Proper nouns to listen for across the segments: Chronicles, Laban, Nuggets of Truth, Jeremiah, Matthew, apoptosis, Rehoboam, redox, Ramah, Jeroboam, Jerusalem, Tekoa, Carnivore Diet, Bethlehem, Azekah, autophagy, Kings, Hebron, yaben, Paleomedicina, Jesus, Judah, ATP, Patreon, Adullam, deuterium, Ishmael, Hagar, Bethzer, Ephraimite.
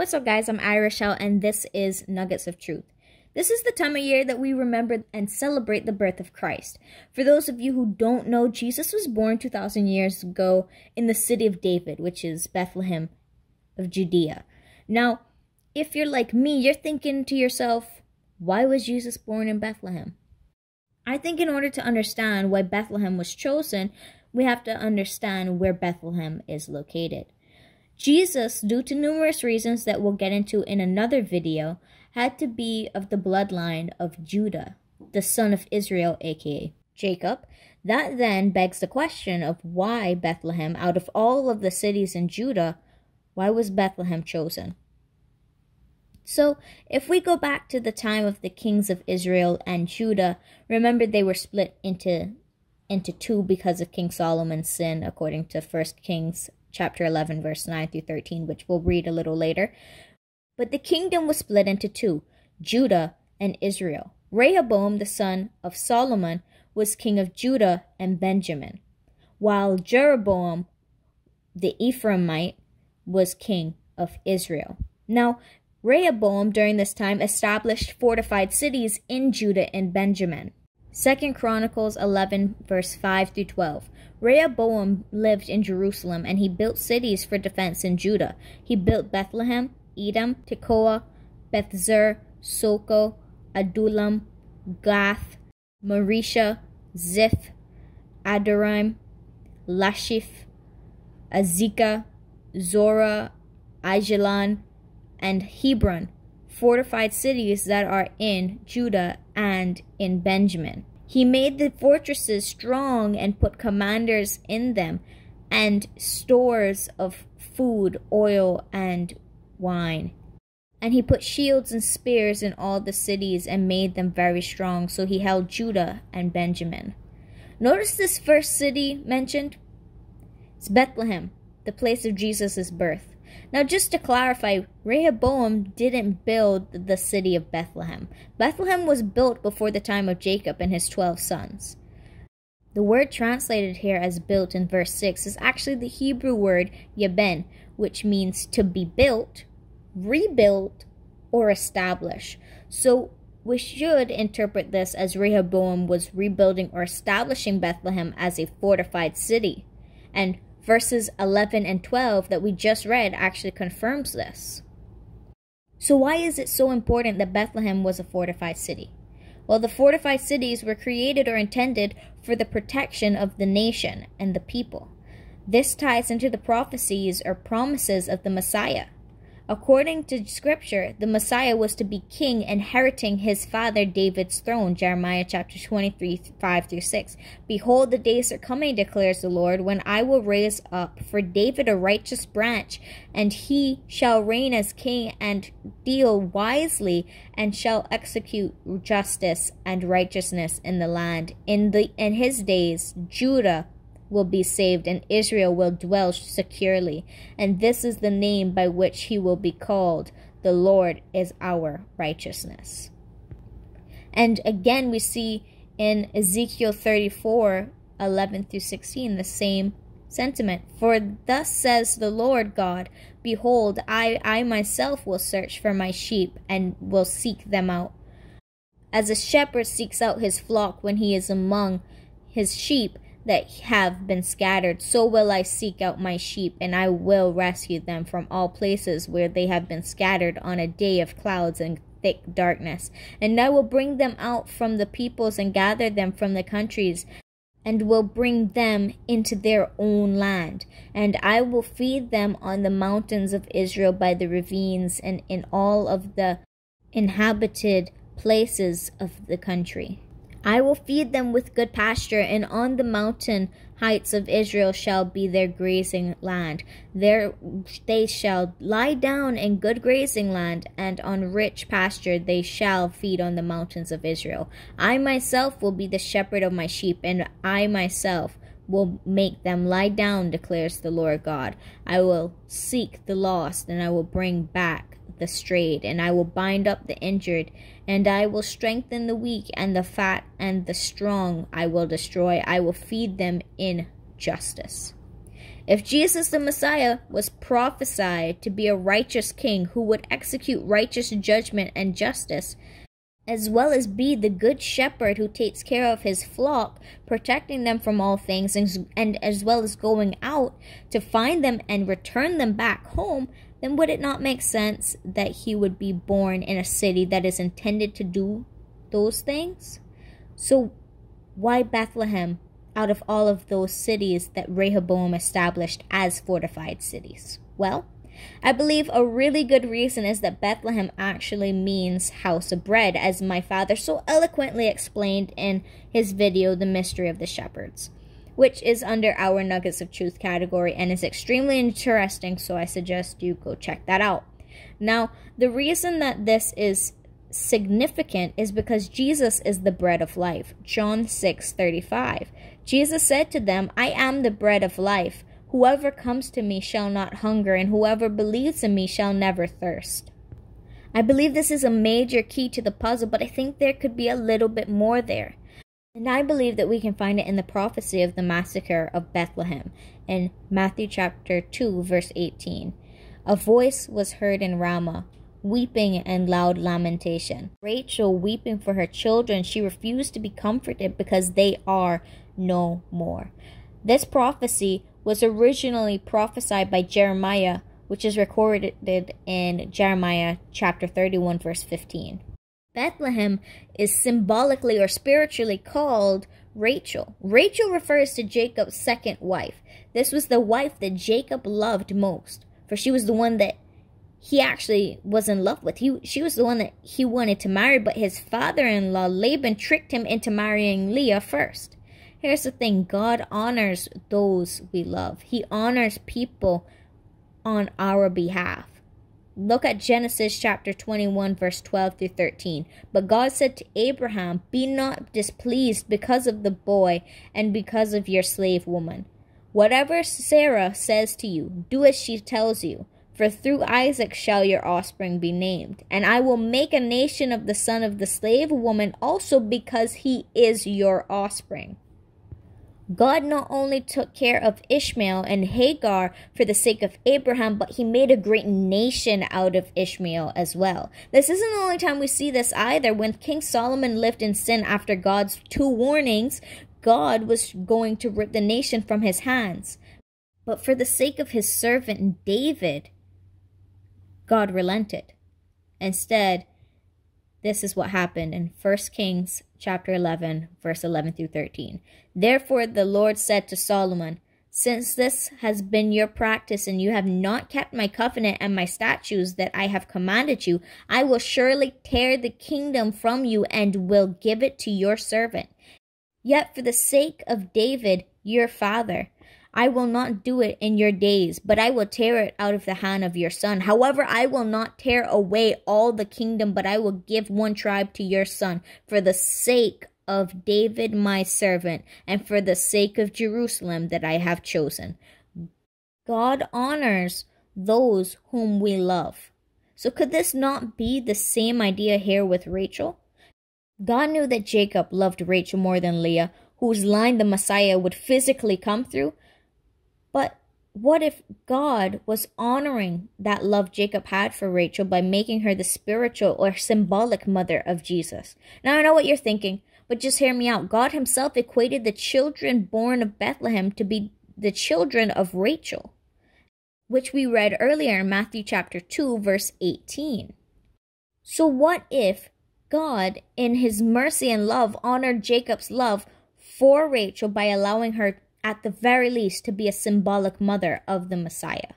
What's up, guys? I'm ArieRashelle, and this is Nuggets of Truth. This is the time of year that we remember and celebrate the birth of Christ. For those of you who don't know, Jesus was born 2,000 years ago in the city of David, which is Bethlehem of Judea. Now, if you're like me, you're thinking to yourself, why was Jesus born in Bethlehem? I think in order to understand why Bethlehem was chosen, we have to understand where Bethlehem is located. Jesus, due to numerous reasons that we'll get into in another video, had to be of the bloodline of Judah, the son of Israel, aka Jacob. That then begs the question of why Bethlehem, out of all of the cities in Judah, why was Bethlehem chosen? So, if we go back to the time of the kings of Israel and Judah, remember they were split into two because of King Solomon's sin, according to 1 Kings chapter 11, verse 9 through 13, which we'll read a little later. But the kingdom was split into two, Judah and Israel. Rehoboam, the son of Solomon, was king of Judah and Benjamin, while Jeroboam, the Ephraimite, was king of Israel. Now, Rehoboam, during this time, established fortified cities in Judah and Benjamin. 2 Chronicles 11, verse 5 through 12. Rehoboam lived in Jerusalem, and he built cities for defense in Judah. He built Bethlehem, Edom, Tekoa, Bethzer, Soko, Adullam, Gath, Marisha, Ziph, Adoram, Lashif, Azekah, Zorah, Ajalon, and Hebron, fortified cities that are in Judah and in Benjamin. He made the fortresses strong and put commanders in them and stores of food, oil, and wine. And he put shields and spears in all the cities and made them very strong. So he held Judah and Benjamin. Notice this first city mentioned. It's Bethlehem, the place of Jesus' birth. Now, just to clarify, Rehoboam didn't build the city of Bethlehem. Bethlehem was built before the time of Jacob and his 12 sons. The word translated here as built in verse 6 is actually the Hebrew word yaben, which means to be built, rebuilt, or establish. So we should interpret this as Rehoboam was rebuilding or establishing Bethlehem as a fortified city, and verses 11 and 12 that we just read actually confirms this. So why is it so important that Bethlehem was a fortified city? Well, the fortified cities were created or intended for the protection of the nation and the people. This ties into the prophecies or promises of the Messiah. According to Scripture, the Messiah was to be king, inheriting his father David's throne, Jeremiah chapter 23, 5-6. Behold, the days are coming, declares the Lord, when I will raise up for David a righteous branch, and he shall reign as king and deal wisely, and shall execute justice and righteousness in the land. In his days, Judah will be saved, and Israel will dwell securely. And this is the name by which he will be called. The Lord is our righteousness. And again, we see in Ezekiel 34, 11 through 16, the same sentiment. For thus says the Lord God, behold, I myself will search for my sheep and will seek them out. As a shepherd seeks out his flock when he is among his sheep that have been scattered, so will I seek out my sheep, and I will rescue them from all places where they have been scattered on a day of clouds and thick darkness. And I will bring them out from the peoples and gather them from the countries, and will bring them into their own land. And I will feed them on the mountains of Israel, by the ravines, and in all of the inhabited places of the country. I will feed them with good pasture, and on the mountain heights of Israel shall be their grazing land. There they shall lie down in good grazing land, and on rich pasture they shall feed on the mountains of Israel. I myself will be the shepherd of my sheep, and I myself will make them lie down, declares the Lord God. I will seek the lost, and I will bring back the strayed, and I will bind up the injured, and I will strengthen the weak, and the fat and the strong I will destroy. I will feed them in justice. If Jesus the Messiah was prophesied to be a righteous king who would execute righteous judgment and justice, as well as be the good shepherd who takes care of his flock, protecting them from all things, and as well as going out to find them and return them back home, then would it not make sense that he would be born in a city that is intended to do those things? So why Bethlehem out of all of those cities that Rehoboam established as fortified cities? Well, I believe a really good reason is that Bethlehem actually means house of bread, as my father so eloquently explained in his video, The Mystery of the Shepherds, which is under our Nuggets of Truth category and is extremely interesting, so I suggest you go check that out. Now, the reason that this is significant is because Jesus is the bread of life. John 6:35. Jesus said to them, "I am the bread of life. Whoever comes to me shall not hunger, and whoever believes in me shall never thirst." I believe this is a major key to the puzzle, but I think there could be a little bit more there. And I believe that we can find it in the prophecy of the massacre of Bethlehem in Matthew chapter 2, verse 18. "A voice was heard in Ramah, weeping and loud lamentation. Rachel weeping for her children, she refused to be comforted because they are no more." This prophecy was originally prophesied by Jeremiah, which is recorded in Jeremiah chapter 31, verse 15. Bethlehem is symbolically or spiritually called Rachel. Rachel refers to Jacob's second wife. This was the wife that Jacob loved most, for she was the one that he actually was in love with. She was the one that he wanted to marry, but his father-in-law Laban tricked him into marrying Leah first. Here's the thing, God honors those we love. He honors people on our behalf. Look at Genesis chapter 21, verse 12 through 13. "But God said to Abraham, 'Be not displeased because of the boy and because of your slave woman. Whatever Sarah says to you, do as she tells you. For through Isaac shall your offspring be named. And I will make a nation of the son of the slave woman also, because he is your offspring.'" God not only took care of Ishmael and Hagar for the sake of Abraham, but he made a great nation out of Ishmael as well. This isn't the only time we see this either. When King Solomon lived in sin after God's two warnings, God was going to rip the nation from his hands. But for the sake of his servant David, God relented. Instead, this is what happened in 1 Kings chapter 11, verse 11 through 13. "Therefore the Lord said to Solomon, 'Since this has been your practice, and you have not kept my covenant and my statutes that I have commanded you, I will surely tear the kingdom from you and will give it to your servant. Yet for the sake of David, your father, I will not do it in your days, but I will tear it out of the hand of your son. However, I will not tear away all the kingdom, but I will give one tribe to your son for the sake of David my servant and for the sake of Jerusalem that I have chosen." God honors those whom we love. So could this not be the same idea here with Rachel? God knew that Jacob loved Rachel more than Leah, whose line the Messiah would physically come through. But what if God was honoring that love Jacob had for Rachel by making her the spiritual or symbolic mother of Jesus? Now, I know what you're thinking, but just hear me out. God himself equated the children born of Bethlehem to be the children of Rachel, which we read earlier in Matthew chapter 2, verse 18. So what if God, in his mercy and love, honored Jacob's love for Rachel by allowing her, at the very least, to be a symbolic mother of the Messiah?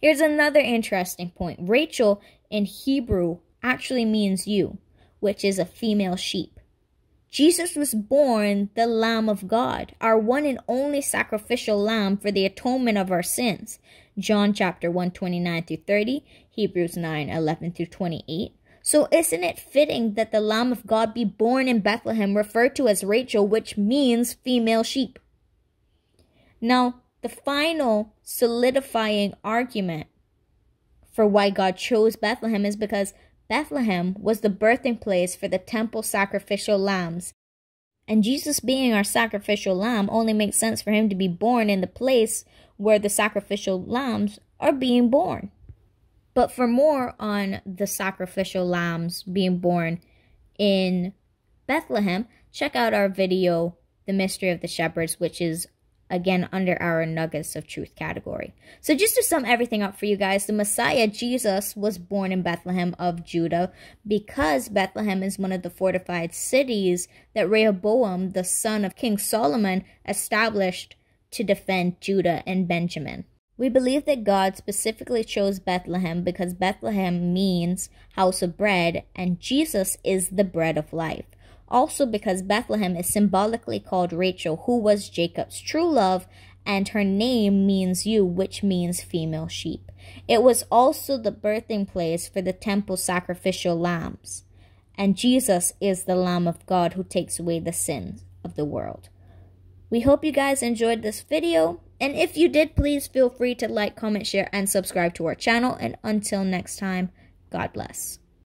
Here's another interesting point. Rachel in Hebrew actually means "ewe," which is a female sheep. Jesus was born the Lamb of God, our one and only sacrificial lamb for the atonement of our sins. John chapter 1, 29 through 30, Hebrews 9, 11 through 28. So isn't it fitting that the Lamb of God be born in Bethlehem, referred to as Rachel, which means female sheep? Now, the final solidifying argument for why God chose Bethlehem is because Bethlehem was the birthing place for the temple sacrificial lambs. And Jesus being our sacrificial lamb, only makes sense for him to be born in the place where the sacrificial lambs are being born. But for more on the sacrificial lambs being born in Bethlehem, check out our video, The Mystery of the Shepherds, which is again under our Nuggets of Truth category. So just to sum everything up for you guys, the Messiah, Jesus, was born in Bethlehem of Judah because Bethlehem is one of the fortified cities that Rehoboam, the son of King Solomon, established to defend Judah and Benjamin. We believe that God specifically chose Bethlehem because Bethlehem means house of bread, and Jesus is the bread of life. Also because Bethlehem is symbolically called Rachel, who was Jacob's true love, and her name means "you," which means female sheep. It was also the birthing place for the temple sacrificial lambs, and Jesus is the Lamb of God who takes away the sins of the world. We hope you guys enjoyed this video, and if you did, please feel free to like, comment, share, and subscribe to our channel, and until next time, God bless.